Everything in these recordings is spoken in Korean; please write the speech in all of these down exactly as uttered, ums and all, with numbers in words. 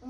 사골육수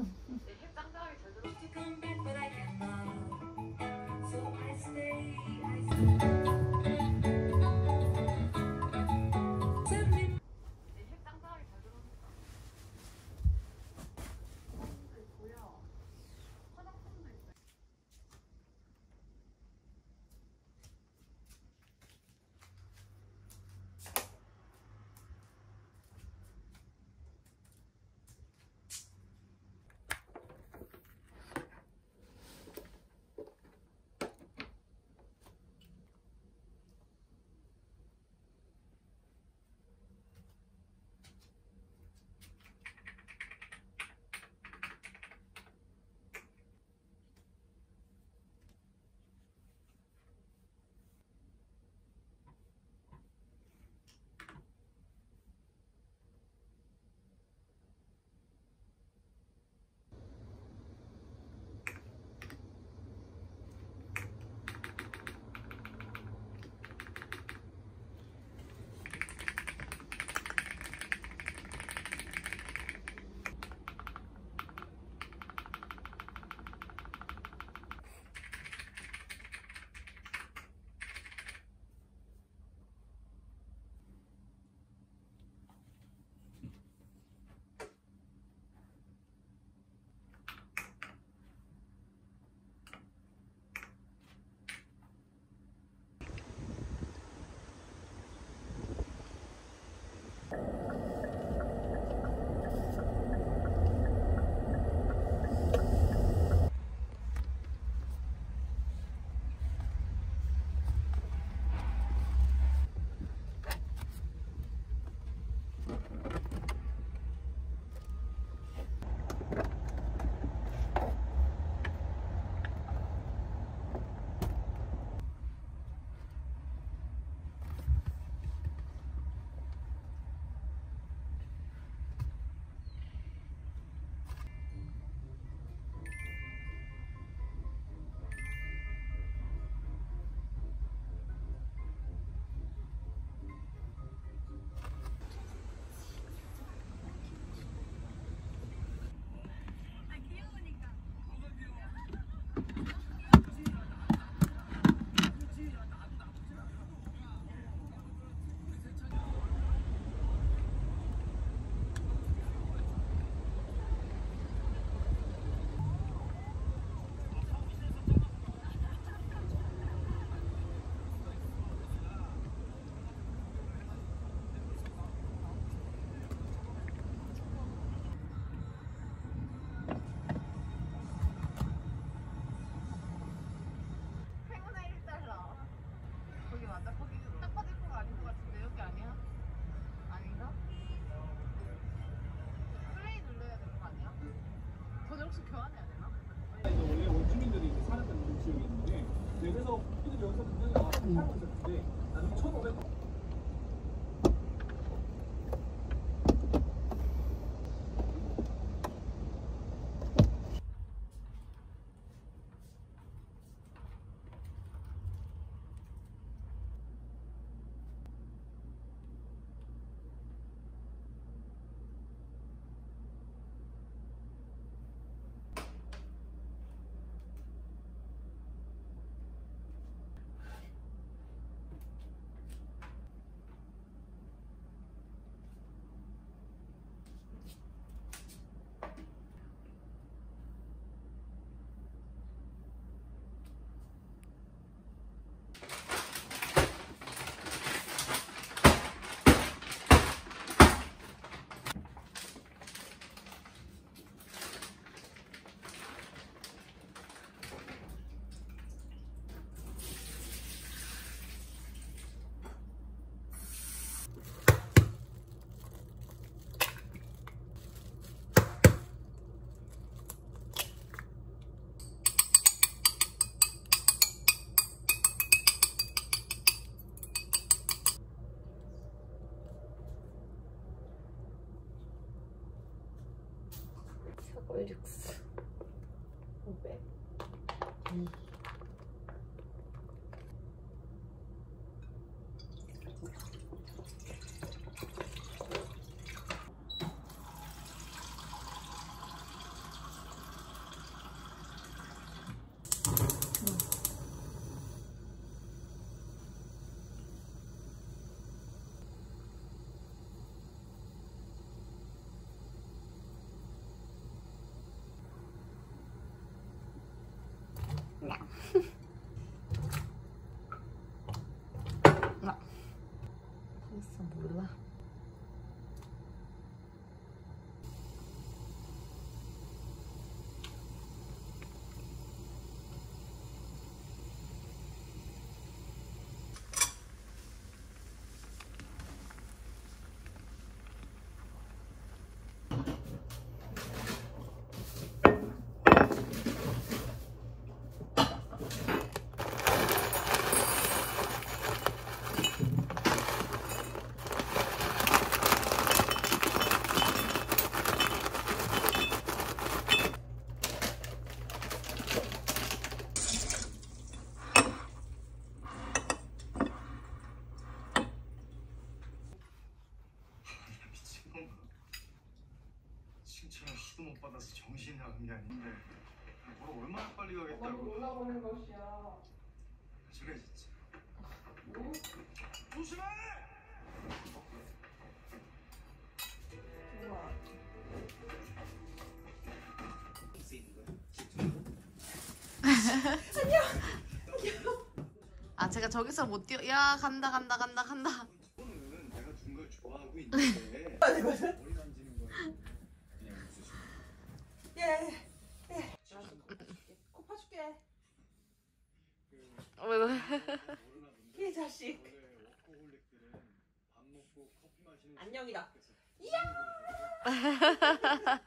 오백 음. 무슨 몰라. 못 받아서 정신이 나간 게 아닌데 뭘 얼마나 빨리 가겠다고 올라오는 것이야. 저게 진짜 뭐? 조심해! 우와 안녕! 안녕! 아 제가 저기서 못 뛰어. 야 간다 간다 간다 간다. 저거는 내가 준 걸 좋아하고 있는데 아니 맞아? 머리 만지는 거야. 예, 예. 코 파줄게. 이 자식. 안녕이다. 이야.